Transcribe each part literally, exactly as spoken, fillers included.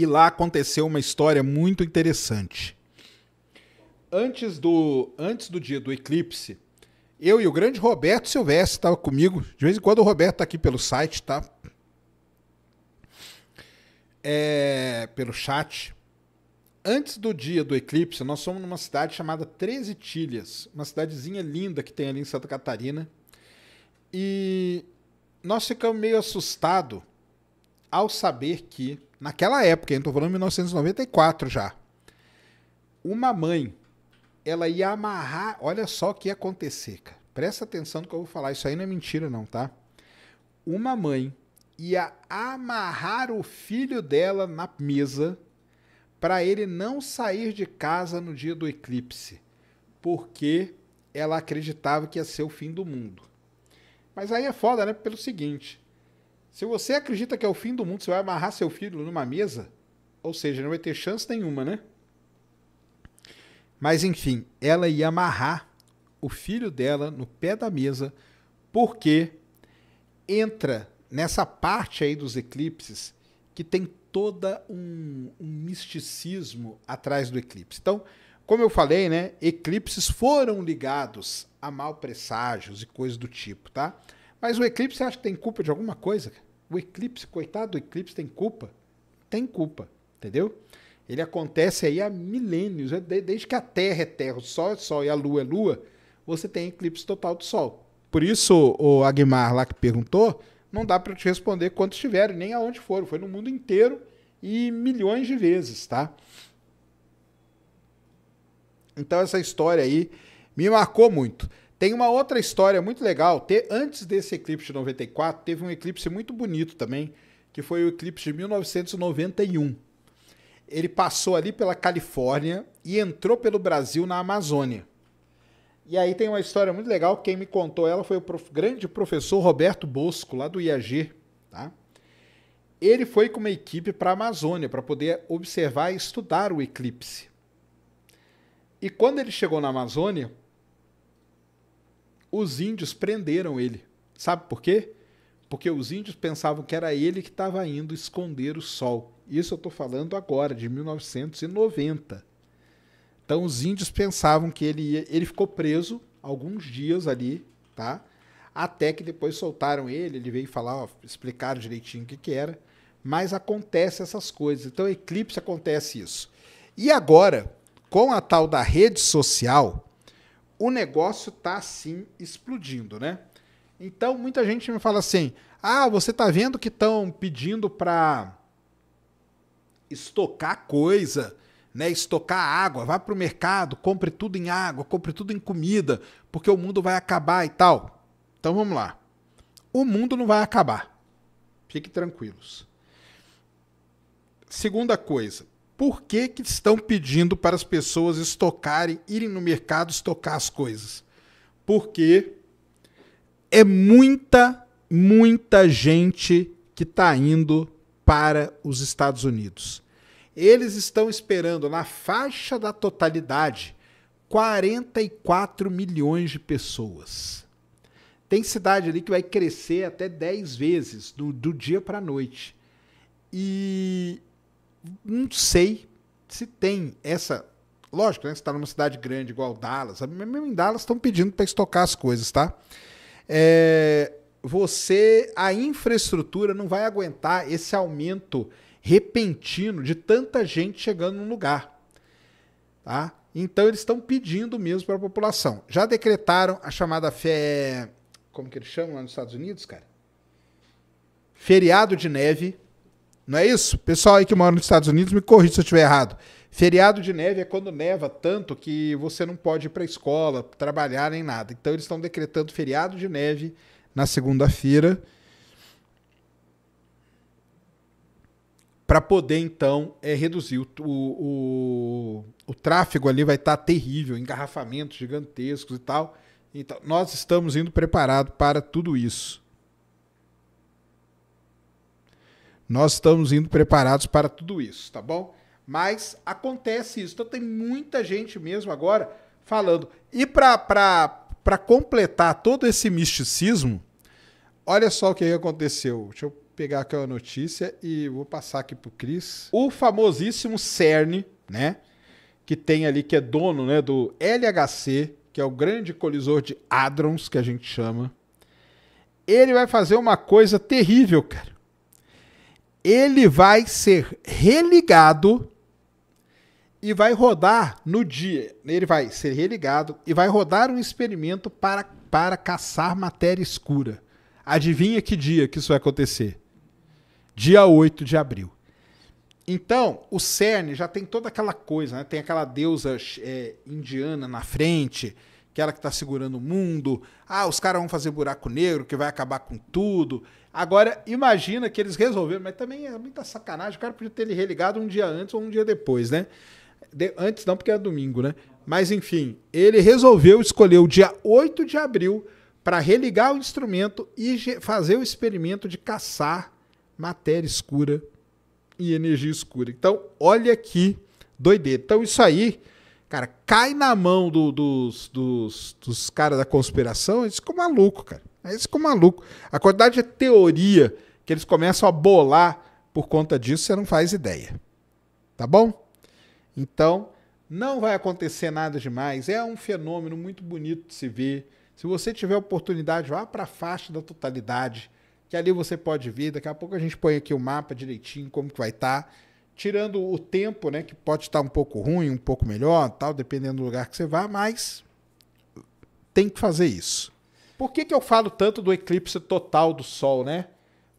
e lá aconteceu uma história muito interessante. Antes do, antes do dia do eclipse, eu e o grande Roberto Silvestre estava comigo. De vez em quando o Roberto está aqui pelo site, tá? É, pelo chat. Antes do dia do eclipse, nós fomos numa cidade chamada Treze Tilhas, uma cidadezinha linda que tem ali em Santa Catarina. E nós ficamos meio assustados ao saber que, naquela época, eu estou falando em mil novecentos e noventa e quatro já, uma mãe, ela ia amarrar, olha só o que ia acontecer, cara. Presta atenção no que eu vou falar, isso aí não é mentira não, tá? Uma mãe ia amarrar o filho dela na mesa para ele não sair de casa no dia do eclipse, porque ela acreditava que ia ser o fim do mundo. Mas aí é foda, né? Pelo seguinte, se você acredita que é o fim do mundo, você vai amarrar seu filho numa mesa? Ou seja, não vai ter chance nenhuma, né? Mas enfim, ela ia amarrar o filho dela no pé da mesa, porque entra nessa parte aí dos eclipses que tem todo um, um misticismo atrás do eclipse. Então, como eu falei, né, eclipses foram ligados a mal presságios e coisas do tipo, tá? Mas o eclipse, você acha que tem culpa de alguma coisa? O eclipse, coitado do eclipse, tem culpa? Tem culpa, entendeu? Ele acontece aí há milênios, desde que a Terra é Terra, o Sol é Sol e a Lua é Lua, você tem eclipse total do Sol. Por isso, o Aguimar lá que perguntou, não dá para te responder quantos tiveram, nem aonde foram, foi no mundo inteiro e milhões de vezes, tá? Então essa história aí me marcou muito. Tem uma outra história muito legal, antes desse eclipse de noventa e quatro, teve um eclipse muito bonito também, que foi o eclipse de mil novecentos e noventa e um. Ele passou ali pela Califórnia e entrou pelo Brasil na Amazônia. E aí tem uma história muito legal, quem me contou ela foi o prof... grande professor Roberto Bosco, lá do I A G. Tá? Ele foi com uma equipe para a Amazônia, para poder observar e estudar o eclipse. E quando ele chegou na Amazônia, os índios prenderam ele. Sabe por quê? Porque os índios pensavam que era ele que estava indo esconder o sol. Isso eu estou falando agora, de mil novecentos e noventa. Então os índios pensavam que ele ia... Ele ficou preso alguns dias ali, tá? Até que depois soltaram ele, ele veio falar, ó, explicaram direitinho o que que era. Mas acontece essas coisas. Então eclipse acontece isso. E agora, com a tal da rede social, o negócio tá assim explodindo, né? Então muita gente me fala assim, ah, você tá vendo que estão pedindo para estocar coisa, né? Estocar água, vá para o mercado, compre tudo em água, compre tudo em comida, porque o mundo vai acabar e tal. Então vamos lá. O mundo não vai acabar. Fiquem tranquilos. Segunda coisa, por que que estão pedindo para as pessoas estocarem, irem no mercado estocar as coisas? Porque é muita, muita gente que está indo para os Estados Unidos. Eles estão esperando, na faixa da totalidade, quarenta e quatro milhões de pessoas. Tem cidade ali que vai crescer até dez vezes, do, do dia para a noite. E não sei se tem essa... Lógico, né? Você está numa cidade grande, igual Dallas. Mesmo em Dallas estão pedindo para estocar as coisas, tá? É... você, a infraestrutura não vai aguentar esse aumento repentino de tanta gente chegando num lugar. Tá? Então, eles estão pedindo mesmo para a população. Já decretaram a chamada fé... Como que eles chamam lá nos Estados Unidos, cara? Feriado de neve. Não é isso? Pessoal aí que mora nos Estados Unidos, me corrija se eu estiver errado. Feriado de neve é quando neva tanto que você não pode ir para a escola, trabalhar nem nada. Então, eles estão decretando feriado de neve na segunda-feira, para poder, então, é, reduzir. O, o, o tráfego ali vai estar terrível, engarrafamentos gigantescos e tal. Então, nós estamos indo preparados para tudo isso. Nós estamos indo preparados para tudo isso, tá bom? Mas acontece isso. Então, tem muita gente mesmo agora falando. E para completar todo esse misticismo, olha só o que aconteceu. Deixa eu pegar aquela notícia e vou passar aqui pro Cris. O famosíssimo CERN, né? Que tem ali, que é dono, né, do L H C, que é o grande colisor de hadrons, que a gente chama. Ele vai fazer uma coisa terrível, cara. Ele vai ser religado e vai rodar no dia. Ele vai ser religado e vai rodar um experimento para, para caçar matéria escura. Adivinha que dia que isso vai acontecer? Dia oito de abril. Então, o CERN já tem toda aquela coisa, né? Tem aquela deusa é, indiana na frente, que ela que está segurando o mundo. Ah, os caras vão fazer buraco negro, que vai acabar com tudo. Agora, imagina que eles resolveram, mas também é muita sacanagem, o cara podia ter ele religado um dia antes ou um dia depois, né? De, antes não, porque era domingo, né? Mas, enfim, ele resolveu escolher o dia oito de abril para religar o instrumento e fazer o experimento de caçar matéria escura e energia escura. Então, olha que doideira. Então, isso aí, cara, cai na mão do, dos, dos, dos caras da conspiração, eles ficam malucos, cara. Eles ficam malucos. A quantidade de teoria que eles começam a bolar por conta disso, você não faz ideia. Tá bom? Então, não vai acontecer nada demais. É um fenômeno muito bonito de se ver. Se você tiver oportunidade, vá para a faixa da totalidade, que ali você pode ver, daqui a pouco a gente põe aqui o mapa direitinho, como que vai estar, tá, tirando o tempo, né, que pode estar um pouco ruim, um pouco melhor, tal, dependendo do lugar que você vá, mas tem que fazer isso. Por que que eu falo tanto do eclipse total do Sol, né?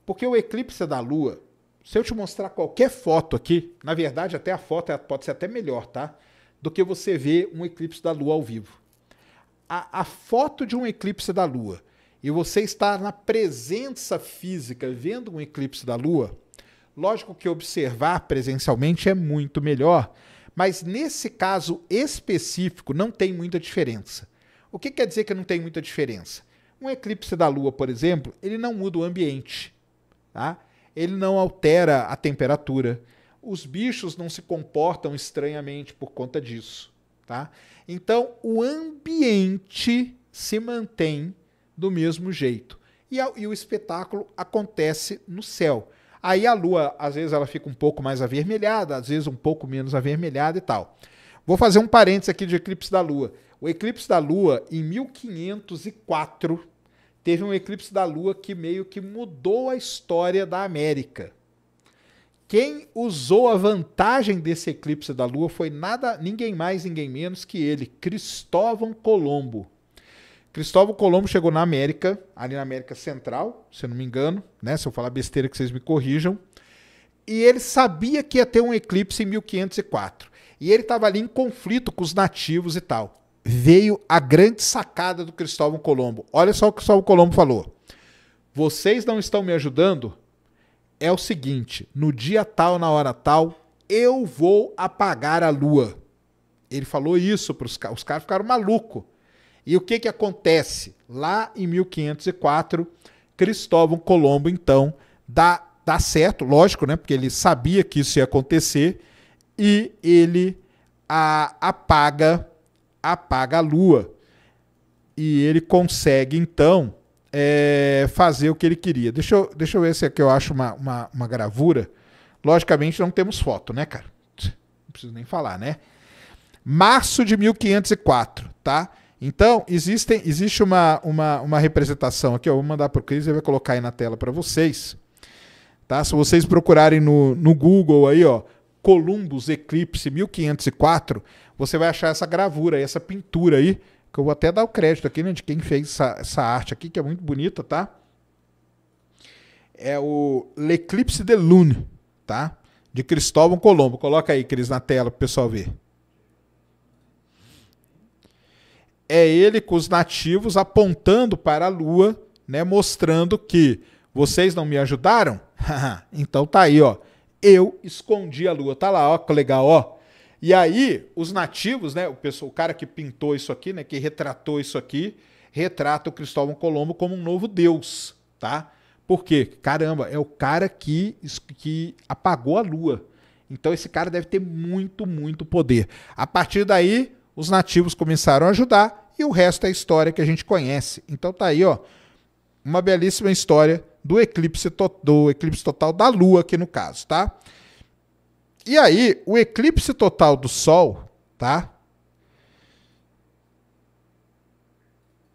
Porque o eclipse da Lua, se eu te mostrar qualquer foto aqui, na verdade até a foto pode ser até melhor, tá? Do que você ver um eclipse da Lua ao vivo. A, a foto de um eclipse da Lua, e você está na presença física vendo um eclipse da Lua, lógico que observar presencialmente é muito melhor, mas nesse caso específico não tem muita diferença. O que quer dizer que não tem muita diferença? Um eclipse da Lua, por exemplo, ele não muda o ambiente, tá? Ele não altera a temperatura, os bichos não se comportam estranhamente por conta disso, tá? Então, o ambiente se mantém do mesmo jeito. E, a, e o espetáculo acontece no céu. Aí a Lua, às vezes, ela fica um pouco mais avermelhada, às vezes um pouco menos avermelhada e tal. Vou fazer um parênteses aqui de eclipse da Lua. O eclipse da Lua, em mil quinhentos e quatro, teve um eclipse da Lua que meio que mudou a história da América. Quem usou a vantagem desse eclipse da Lua foi nada, ninguém mais, ninguém menos que ele, Cristóvão Colombo. Cristóvão Colombo chegou na América, ali na América Central, se eu não me engano, né? Se eu falar besteira que vocês me corrijam. E ele sabia que ia ter um eclipse em mil quinhentos e quatro. E ele estava ali em conflito com os nativos e tal. Veio a grande sacada do Cristóvão Colombo. Olha só o que Cristóvão Colombo falou. Vocês não estão me ajudando? É o seguinte, no dia tal, na hora tal, eu vou apagar a Lua. Ele falou isso para os caras, os caras ficaram malucos. E o que que acontece? Lá em mil quinhentos e quatro, Cristóvão Colombo, então, dá, dá certo, lógico, né? Porque ele sabia que isso ia acontecer, e ele a, apaga, apaga a Lua. E ele consegue, então, é, fazer o que ele queria. Deixa eu, deixa eu ver se aqui eu acho uma, uma, uma gravura. Logicamente, não temos foto, né, cara? Não preciso nem falar, né? Março de mil quinhentos e quatro, tá? Então, existem, existe uma, uma, uma representação aqui, ó, eu vou mandar para o Cris, ele vai colocar aí na tela para vocês. Tá? Se vocês procurarem no, no Google aí, ó, Columbus Eclipse mil quinhentos e quatro, você vai achar essa gravura, essa pintura aí, que eu vou até dar o crédito aqui, né, de quem fez essa, essa arte aqui, que é muito bonita, tá? É o L'Eclipse de Lune, tá? De Cristóvão Colombo. Coloca aí, Cris, na tela para o pessoal ver. É ele com os nativos apontando para a Lua, né, mostrando que vocês não me ajudaram? Então tá aí, ó. Eu escondi a Lua. Tá lá, ó, que legal, ó. E aí, os nativos, né, o pessoal, o cara que pintou isso aqui, né, que retratou isso aqui, retrata o Cristóvão Colombo como um novo deus, tá? Por quê? Caramba, é o cara que, que apagou a Lua. Então esse cara deve ter muito, muito poder. A partir daí, os nativos começaram a ajudar e o resto é a história que a gente conhece. Então tá aí, ó, uma belíssima história do eclipse, do eclipse total da Lua aqui no caso, tá? E aí, o eclipse total do Sol, tá?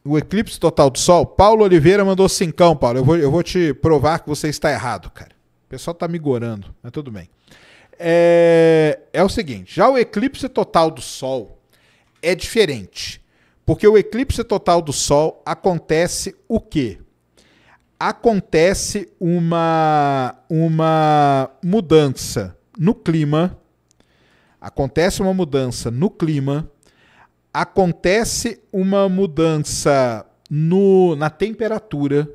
O eclipse total do Sol, Paulo Oliveira mandou cincão, Paulo. Eu vou, eu vou te provar que você está errado, cara. O pessoal tá me gorando, mas tudo bem. É, é o seguinte, já o eclipse total do Sol é diferente. Porque o eclipse total do Sol acontece o quê? Acontece uma, uma mudança no clima. Acontece uma mudança no clima. Acontece uma mudança no, na temperatura,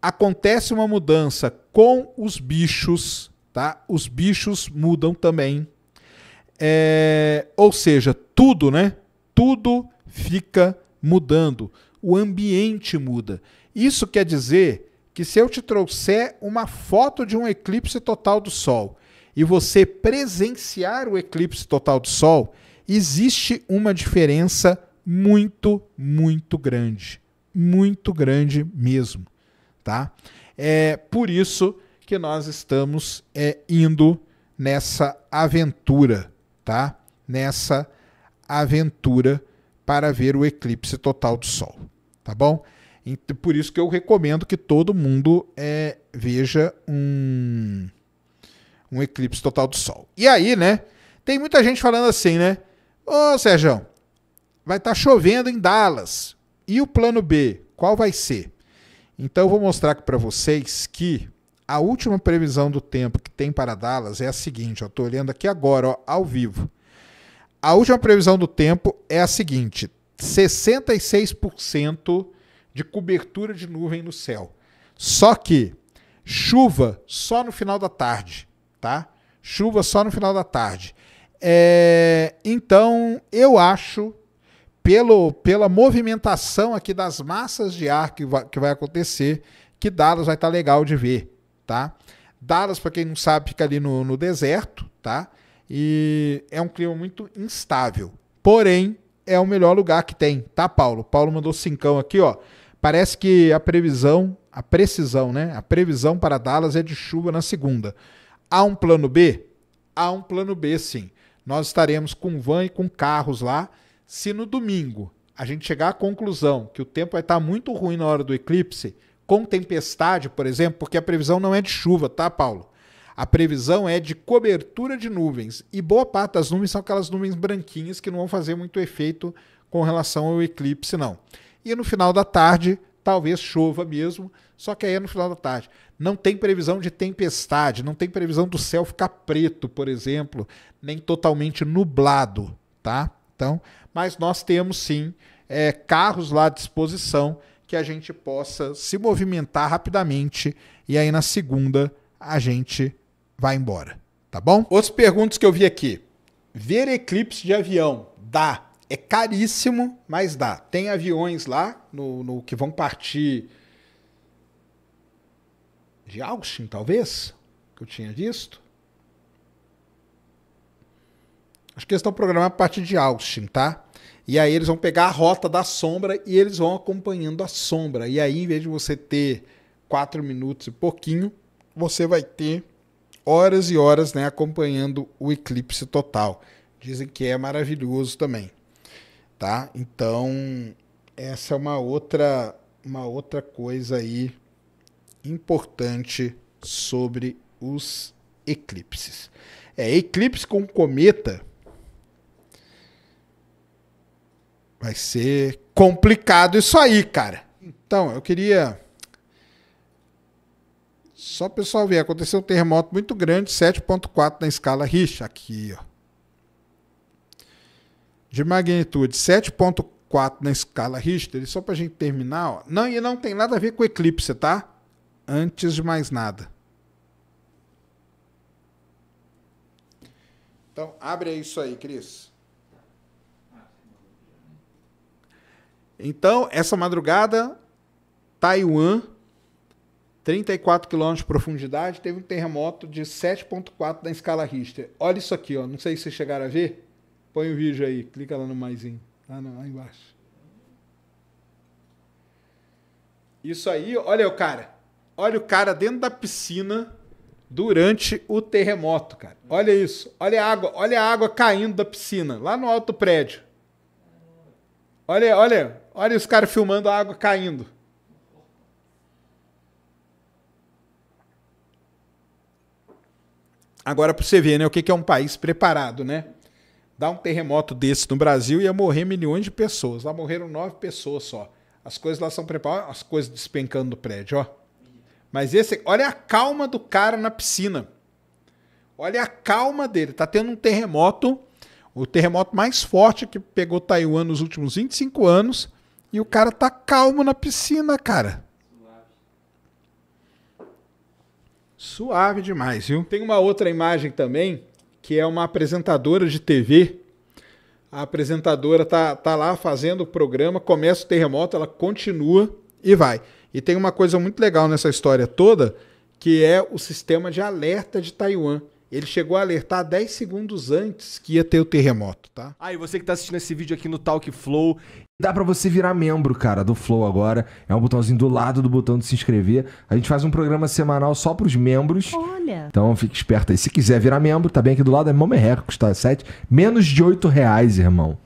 acontece uma mudança com os bichos, tá? Os bichos mudam também. É, ou seja, tudo, né? Tudo fica mudando, o ambiente muda. Isso quer dizer que se eu te trouxer uma foto de um eclipse total do Sol e você presenciar o eclipse total do Sol, existe uma diferença muito, muito grande. Muito grande mesmo, tá? É por isso que nós estamos é, indo nessa aventura, tá? Nessa aventura para ver o eclipse total do Sol, tá bom? E por isso que eu recomendo que todo mundo é, veja um, um eclipse total do Sol. E aí, né? Tem muita gente falando assim, né? Ô, Sérgio, vai estar chovendo em Dallas. E o plano B, qual vai ser? Então, eu vou mostrar aqui para vocês que a última previsão do tempo que tem para Dallas é a seguinte. Estou olhando aqui agora, ó, ao vivo. A última previsão do tempo é a seguinte. sessenta e seis por cento de cobertura de nuvem no céu. Só que chuva só no final da tarde, tá? Chuva só no final da tarde. É, então, eu acho, pelo, pela movimentação aqui das massas de ar que vai, que vai acontecer, que Dallas vai estar legal de ver, tá? Dallas, para quem não sabe, fica ali no, no deserto, tá? E é um clima muito instável. Porém, é o melhor lugar que tem, tá, Paulo? Paulo mandou cincão aqui, ó. Parece que a previsão, a precisão, né? A previsão para Dallas é de chuva na segunda. Há um plano B? Há um plano B, sim. Nós estaremos com van e com carros lá. Se no domingo a gente chegar à conclusão que o tempo vai estar muito ruim na hora do eclipse, com tempestade, por exemplo, porque a previsão não é de chuva, tá, Paulo? A previsão é de cobertura de nuvens. E boa parte das nuvens são aquelas nuvens branquinhas que não vão fazer muito efeito com relação ao eclipse, não. E no final da tarde, talvez chova mesmo, só que aí é no final da tarde. Não tem previsão de tempestade, não tem previsão do céu ficar preto, por exemplo, nem totalmente nublado, tá? Então, mas nós temos sim é, carros lá à disposição que a gente possa se movimentar rapidamente e aí na segunda a gente vai embora, tá bom? Outras perguntas que eu vi aqui. Ver eclipse de avião dá? É caríssimo, mas dá. Tem aviões lá no, no que vão partir de Austin, talvez, que eu tinha visto. Acho que eles estão programando a partir de Austin, tá? E aí eles vão pegar a rota da sombra e eles vão acompanhando a sombra. E aí, em vez de você ter quatro minutos e pouquinho, você vai ter horas e horas, né, acompanhando o eclipse total. Dizem que é maravilhoso também, tá? Então, essa é uma outra, uma outra coisa aí importante sobre os eclipses. É, eclipse com cometa vai ser complicado isso aí, cara. Então, eu queria... Só, pessoal, ver. Aconteceu um terremoto muito grande, sete ponto quatro na escala Richter. Aqui, ó. De magnitude sete ponto quatro na escala Richter, e só para a gente terminar, ó, não, e não tem nada a ver com eclipse, tá? Antes de mais nada. Então, abre isso aí, Cris. Então, essa madrugada, Taiwan, trinta e quatro quilômetros de profundidade, teve um terremoto de sete ponto quatro na escala Richter. Olha isso aqui, ó, não sei se vocês chegaram a ver. Põe o vídeo aí, clica lá no maisinho, lá, no, lá embaixo. Isso aí, olha o cara, Olha o cara dentro da piscina durante o terremoto, cara. Olha isso. Olha a água, olha a água caindo da piscina, lá no alto prédio. Olha, olha, olha os caras filmando a água caindo. Agora para você ver, né, o que é um país preparado, né? Dá um terremoto desse no Brasil e ia morrer milhões de pessoas. Lá morreram nove pessoas só. As coisas lá são preparadas, as coisas despencando do prédio, ó. Mas esse, olha a calma do cara na piscina. Olha a calma dele. Tá tendo um terremoto, o terremoto mais forte que pegou Taiwan nos últimos vinte e cinco anos, e o cara tá calmo na piscina, cara. Suave demais, viu? Tem uma outra imagem também, que é uma apresentadora de T V. A apresentadora tá, tá lá fazendo o programa, começa o terremoto, ela continua e vai. E tem uma coisa muito legal nessa história toda, que é o sistema de alerta de Taiwan. Ele chegou a alertar dez segundos antes que ia ter o terremoto, tá? Ah, e você que tá assistindo esse vídeo aqui no Talk Flow, dá pra você virar membro, cara, do Flow agora. É um botãozinho do lado do botão de se inscrever. A gente faz um programa semanal só pros membros. Olha! Então fique esperto aí. Se quiser virar membro, tá bem aqui do lado, é mão merreca, custa sete. Menos de oito reais, irmão.